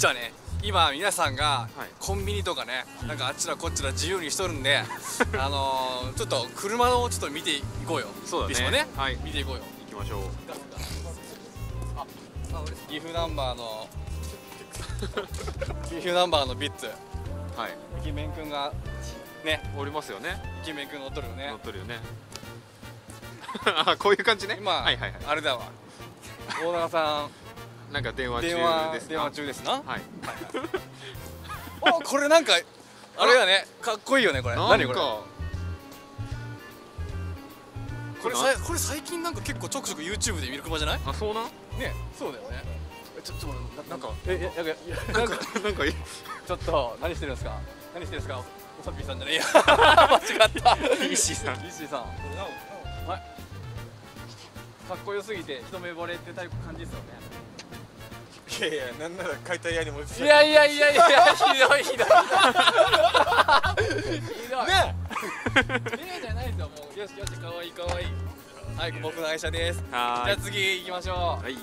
じゃあね、今皆さんがコンビニとかね、なんかあっちらこっちら自由にしとるんでちょっと車をちょっと見ていこうよ。そうだね、でしょね、はい、見ていこうよ。行きましょう。あ、岐阜ナンバーの岐阜ナンバーのビッツ、はい、イケメン君がね、おりますよね。イケメン君乗っとるよね。乗っとるよね。あ、こういう感じね。今あれだわ、大長さんなんか電話中です。電話中ですな。はい。あ、これなんかあれだね。かっこいいよねこれ。何これ。これ最近なんか結構ちょくちょく YouTube で見る車じゃない？あ、そうなん？ね、そうだよね。ちょっとなんかちょっと何してるんですか？何してるんですか？おさっぴーさんじゃない。いや、間違った。石井さん。石井さん。はい。かっこよすぎて一目惚れってタイプ感じですよね。いやいや、なんなら解体屋にも。いやいやいやいや、ひどいひどい。ひどい。ね。ねえじゃないですよ、もう、よしよし、可愛い可愛い。はい、僕の愛車です。じゃあ、次行きましょう。はい。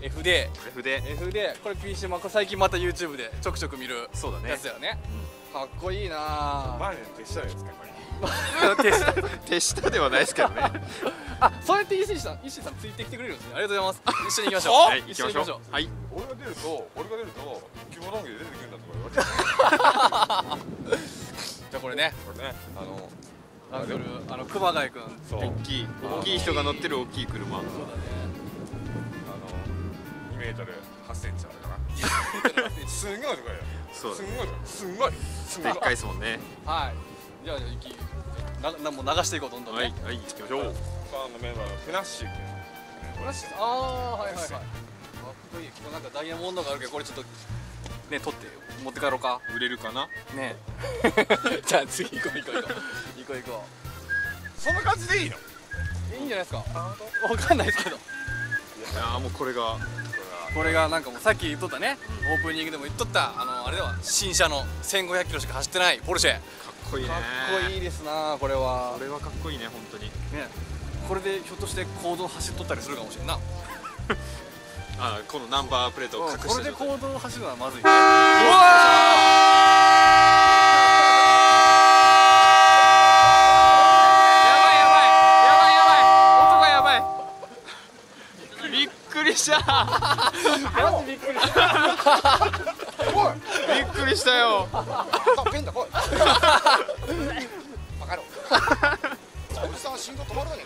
F で。F で。F で、これ PC も、最近また YouTube でちょくちょく見る。そうだね。やつだよね。かっこいいな。バーレン手下ですか、これ。手下ではないですけどね。あ、そうやって石井さんついてきてくれるんですね。ありがとうございます。一緒に行きましょう。はい、一緒に行きましょう。はい、俺が出ると希望の奥で出てくるんだと思います。じゃあこれね、あの熊谷君、大きい人が乗ってる大きい車。そうだね、2m8cm あるかな。すごいところよ。そうだね、すごいでっかいですもんね。はい、じゃあもう流していこう、どんどんね。はい、はい、行きましょう。ファンのメンバーのフラッシュ。フラッシュ。ああ、はいはいはい。かっこいい。なんかダイヤモンドがあるけど、これちょっとね、取って持って帰ろうか。売れるかな。ね。じゃあ次行こう。そんな感じでいいの？いいんじゃないですか。わかんないですけど。いや、もうこれがなんかもうさっき言っとったね。オープニングでも言っとったあれでは新車の1500キロしか走ってないポルシェ。かっこいいですな。これはかっこいいね、本当にね。これでひょっとして公道走っとったりするかもしれんな。あ、このナンバープレートを隠してこれで公道を走るのはまずいね。うわ、やばい音がやばい。びっくりした。マジびっくりした。びっくりしたよ。ペンだ、来い。バカ野郎。おじさんは心臓止まるわけ。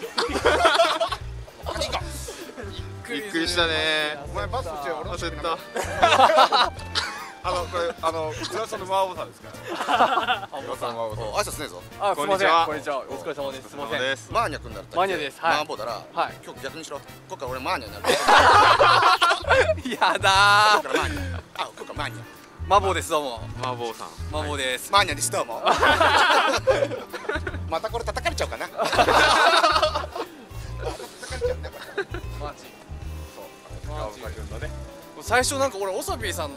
びっくりしたね。お前バスして俺の焦った。これ噂のマーボさんですから。噂のマーボさん。挨拶ねえぞ。こんにちは。こんにちは。お疲れ様です。すみません。マーニャ君だった。マーニャです。マーボだら。はい。今日逆にしろ。今回俺マーニャになる。やだ。今日からマーニャ。あ、今日からマーニャ。マボです、どうも。マボさん。マボです。マーニャです、どうも。またこれ叩かれちゃうかな。叩かれちゃうね、これ。マーチ。そう。マーチ君だね。最初なんか俺おさびさん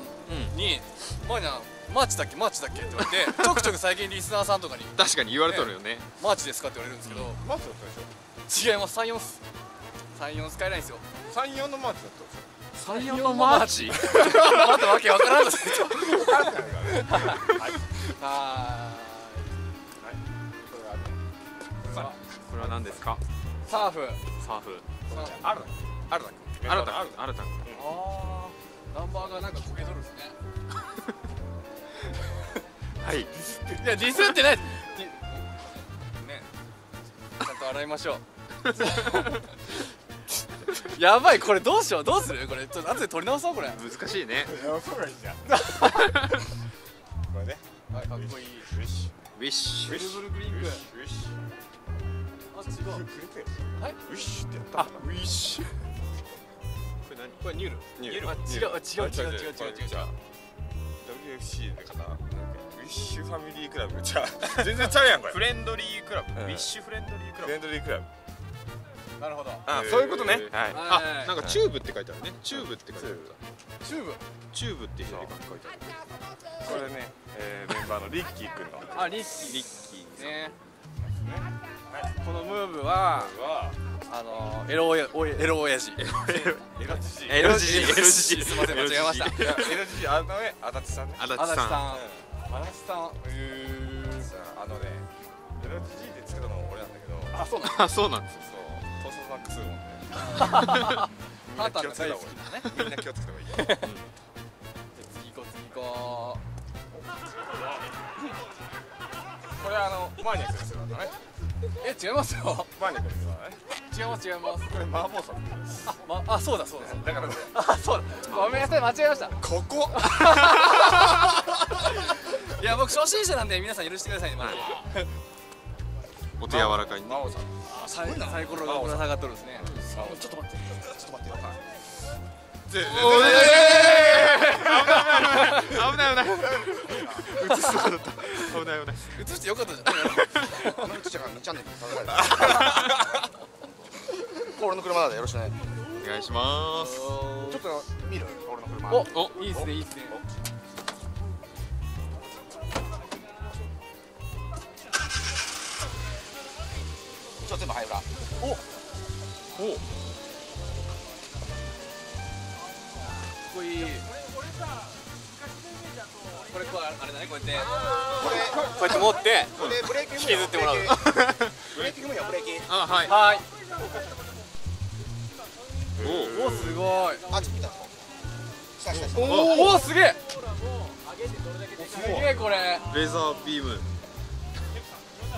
にマーニャマーチだっけって言われて、ちょくちょく最近リスナーさんとかに確かに言われとるよね。マーチですかって言われるんですけど。マーチだったでしょ。違います。34スカイラインですよ。34のマーチだったんですよ。34のマーチ。またわけわからん。これは何ですか？サーフ。あるだ。ああ、ナンバーがなんか焦げとるんですね。はい。いや、ディスってない。ね、ちゃんと洗いましょう。やばい、これどうするこれ、ちょっと後で取り直そう。これ難しいね。そうがいいじゃん。これね、はい、かっこいい。ウィッシュブルブルグリンク。あ、違う。はい、ウィッシュってやった。あ、ウィッシュ。これ何？これニュール。あ、違う WFC でかな。ウィッシュファミリークラブ。じゃあ全然ちゃうやん。これフレンドリークラブ。ウィッシュフレンドリークラブ。なるほど。あ、そういうことね。あ、なんかチューブって書いてあるね。チューブって書いてある。これね、メンバーのリッキー君の。あ、リッキーね。このムーブはエロおやじエロじじいすみません間違えました。エロじじい、あのね、足立さんね、足立さん、あのね、エロじじいで作ったのも俺なんだけど。あ、そうなんだ。そうなんです。そう、トーストサックスもね、ハーターが大好きだね。みんな気をつけた方がいい。じゃ次行こう、次行こう。これあのマニアックですよね。え、違いますよ。マニアックですよね。違います、違います。これマーボーさんです。あ、そうだそうだ。だからね、あ、そうだ。ごめんなさい、間違えました。ここいや、僕初心者なんで皆さん許してくださいね。お手柔らかに。マーボーさん、サイコロがぶら下がっとるんですね。ちょっと待って、ちょっと待って。危ない危ない。映すことだった。危ない危ない。映してよかったじゃん。この人ちゃんが2チャンネルに叩かれた。俺の車なんでよろしくね。お願いします。ちょっと見る？俺の車。お、いいですね、いいですね。ちょっと今入るな。お。これあれだね、こうやって持って引きずってもらう。ブレーキ踏むよ、ブレーキ。あ、はいはい。おお、すごい。あ、ちょっと見た。おお、すげえ。すげえ、これレーザービーム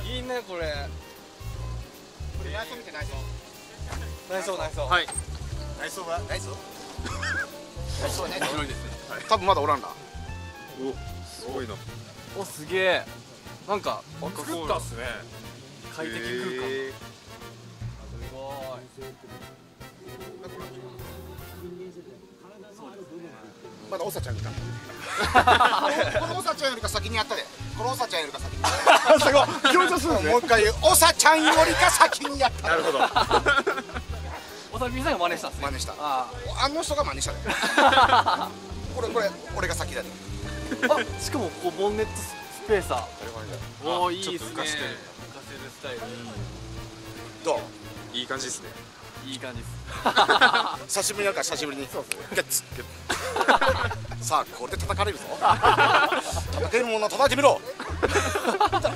いいね。これ内装見て、内装、内装、はい、内装は内装そうね、面白いですね。多分まだおらんな。お、すごいな。お、すげえ。なんか作ったっすね。快適空間。すごい。まだおさちゃんいた。このおさちゃんよりか先にやったで。このおさちゃんよりか先に。すごい。強調するね。もう一回言う。おさちゃんよりか先にやった。なるほど。みんなが真似したっすね。真似した。あの人が真似したね。これ俺が先だね。あ、しかもこうボンネットスペーサー。おお、いいですね。浮かせるスタイル。どう？いい感じですね。いい感じです。久しぶりだから久しぶりに。さあこれで叩かれるぞ。叩けるもの叩いてみろ。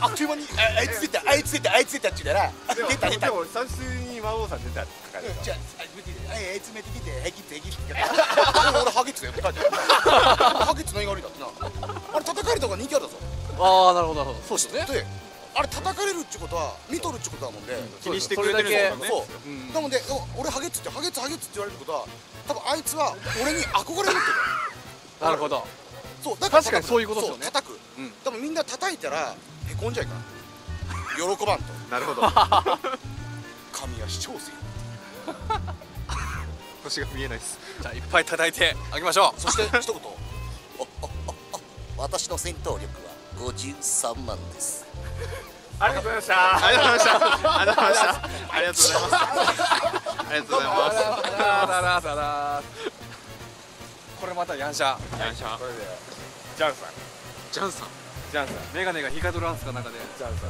あっという間にあいついた、あいついた、あいついたって言うな。出た出た。久しぶりに魔王さん出た。じゃあ、あいつめてきて、へきってへきって。俺ハゲッツだよって書いてある。ハゲッツの意味悪いだってな。あれ叩かれた方が人気あるだぞ。ああ、なるほどなるほど。そうですね。で、あれ叩かれるってことは見とるってことだもんで。気にしてくれてるんだもんね。そう。なので、俺ハゲッツってハゲッツハゲッツって言われることは、多分あいつは俺に憧れるってこと。なるほど。そう、だから確かにそういうことですよね。叩く。多分みんな叩いたらへこんじゃいかな。喜ばんと。なるほど。神は視聴せよ。星が見えないです。じゃあいっぱい叩いてあげましょう。そして一言、私の戦闘力は53万です。ありがとうございました。ありがとうございました。ありがとうございました。ありがとうございます。ありがとうございます。これまたヤンシャ、ヤンシャ、これでジャンさん、ジャンさん、ジャンさん、メガネが光るランスか中でジャンさん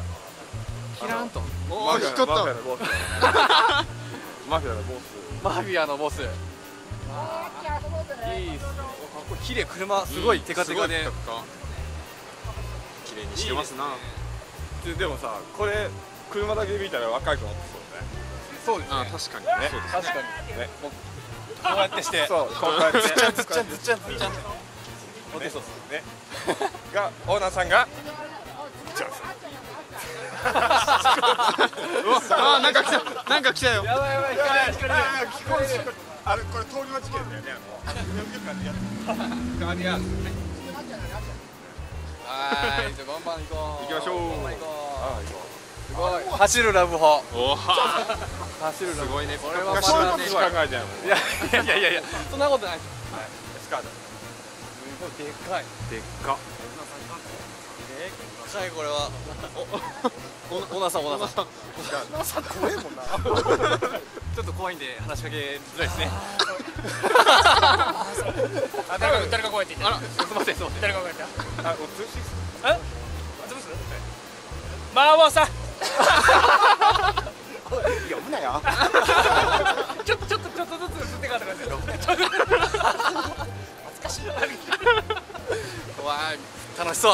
キランと光った。マフィアのボス。マフィアのボス。いいっすね。これ綺麗、車すごいテカテカで。綺麗にしてますな。でもさ、これ車だけ見たら若い子だってそうね。そうですね。確かにね。確かにね。こうやってして。そう。こうやって。ずっちゃんずっちゃんずっちゃんずっちゃん。モテそうですね。がオーナーさんが。あ、なんか来た、なんか来たよ。やばいやばい、聞こえる。あれ、これ通り間違えだよね。はい、じゃあバンバン行こう。行きましょう。すごい。走るラブホ。走るラブホ。すごいね。これは走るラブホ。いやいやいや、そんなことない。はい、スカート。すごいでかい。でっか。はい、これはオナさん、オナさん、オナさん怖いもんな。ちょっと怖いんで話しかけづらいですね。誰か怖いって言った。すみません、すみません。誰か怖いって言った。あ、おつぶしおつぶしマーボーさん。いや、危ないよ。楽しそう。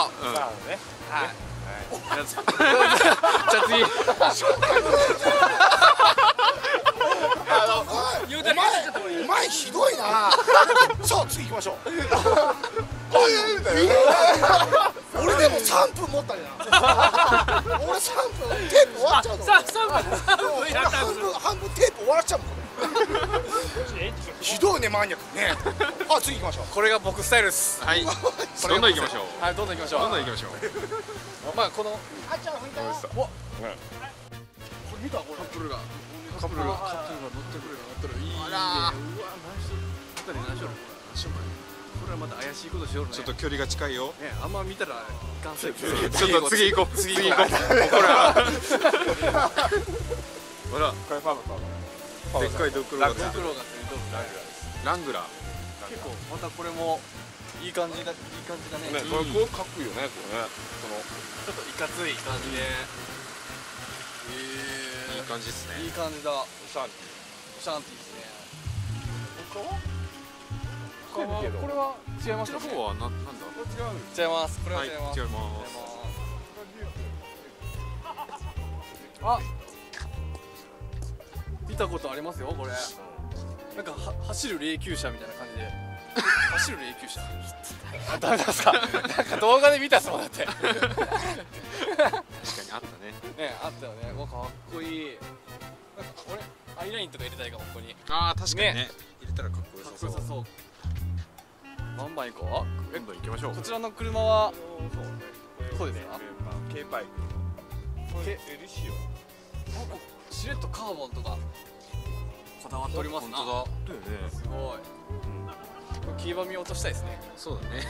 お前ひどいな。さあ次行きましょう。俺でも3分持ったじゃん。俺3分テープ終わっちゃうの。半分テープ終わっちゃうもん。ひどいねマニアックね。あ、次行きましょう。これが僕スタイルです。はい。どんどん行きましょう。はい、どんどん行きましょう。どんどん行きましょう。まあこの。あちゃん吹いたよ。これ見た？これカップルが乗ってくるようになってる。いいね。うわ、何しよう？これはまた怪しいことしようね。ちょっと距離が近いよ。ね、あんま見たらガンセイ。ちょっと次行こう。次行こう。これは。ほら、これパブパブ。でっかいドクロがついてるラングラー。結構またこれもいい感じだね。これこうかっこいいよね。ちょっといかつい感じでいい感じですね。いい感じだ。シャンティですね。これは違いますか。これはなんだ。違います。これは違います。あ、見たことありますよ、これ。なんか走る霊柩車みたいな感じで。走る霊柩車。あ、ダメですか。なんか動画で見たそうだって。確かにあったね。ね、あったよね。わ、かっこいい。なんか俺アイラインとか入れたいかも、ここに。ああ、確かにね。入れたらかっこよさそう。かっこよさそう。何番行こう。どんどん行きましょう。こちらの車は。そうですか。Kバイク。エリシオ。シレットカーボンとかこだわっておりますな。本当だ。すごい。黄ばみ落としたいですね。そうだね。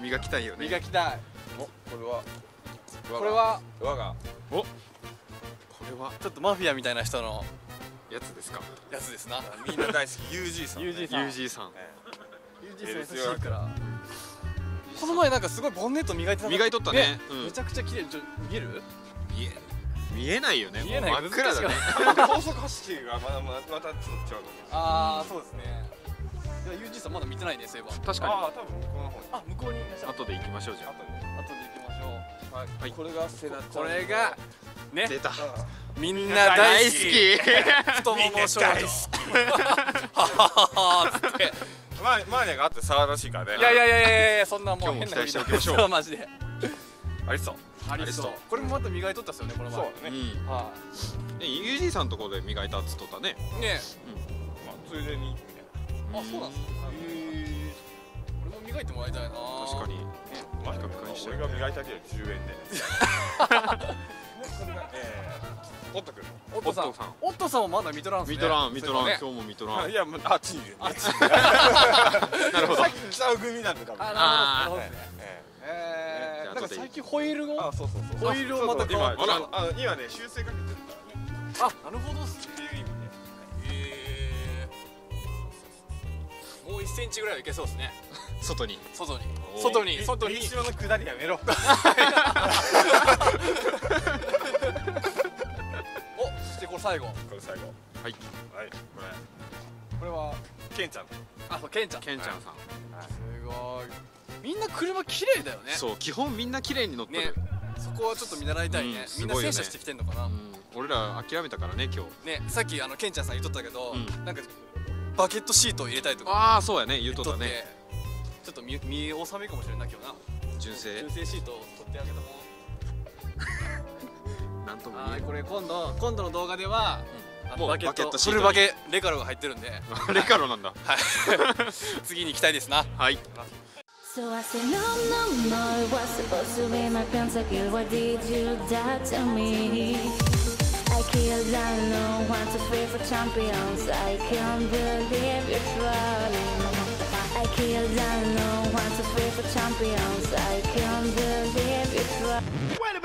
磨きたいよね。磨きたい。お、これは我が。お、これはちょっとマフィアみたいな人のやつですか。やつですな。みんな大好き UG さん。UG さん。UG さん優しいから。この前なんかすごいボンネット磨いてた。磨いとったね。めちゃくちゃ綺麗に見える？見える。見えないよね。真っ暗だね。高速走りがまたちょっと違うのね。ああ、そうですね。ユージさんまだ見てないね、そういえば。確かに。ああ、多分向こうの方に。あ、向こうに。後で行きましょうじゃん。後で行きましょう。はい。これがセナちゃん。これがね。出た。みんな大好き。太もも少女。ははははって。マーニャがあって騒がしいからね。いやそんなもう変な。期待しておきましょう。マジで。ありそう。これもまた磨いとったっすよね、この前。そうだね。はい。UG さんとこで磨いたっつっとったね。ね。まあついでに。あ、そうなんですか。俺も磨いてもらいたいな。確かに。まあ比較にして。俺が磨いたけど10円で。おっとくん。おっとさんもまだ見とらん。見とらん。今日も見とらん。いや、あっちにいる。あっち。なるほど。さっき北尾組なんだから。ああ。なるほどね。なんか最近ホイールをまた今ね修正かけてるからね。あ、なるほどっすね。もう1センチぐらいはいけそうですね。外に後ろの下りやめろ。お、そしてこれ最後はいこれはケンちゃん。あ、そうケンちゃんさん。すごい。みんな車綺麗だよね。そう、基本みんな綺麗に乗ってる。そこはちょっと見習いたいね。みんな洗車してきてんのかな。俺ら諦めたからね、今日ね。さっきケンちゃんさん言っとったけど、なんかバケットシートを入れたいとか。ああ、そうやね、言っとったね。ちょっと見納めかもしれない今日な。純正シートを取ってあげたもん。なんとも言えない。これ今度の動画ではバケットシートにフルバケレカロが入ってるんで。レカロなんだ。はい。次に行きたいですな。はい。So I said no, no, no, it was supposed to be my pentacle. Why did you die to me? I killed Lalo, 1, 2, 3 for champions. I can't believe you're trolling. I killed Lalo, 1, 2, 3 for champions. I can't believe you're trolling.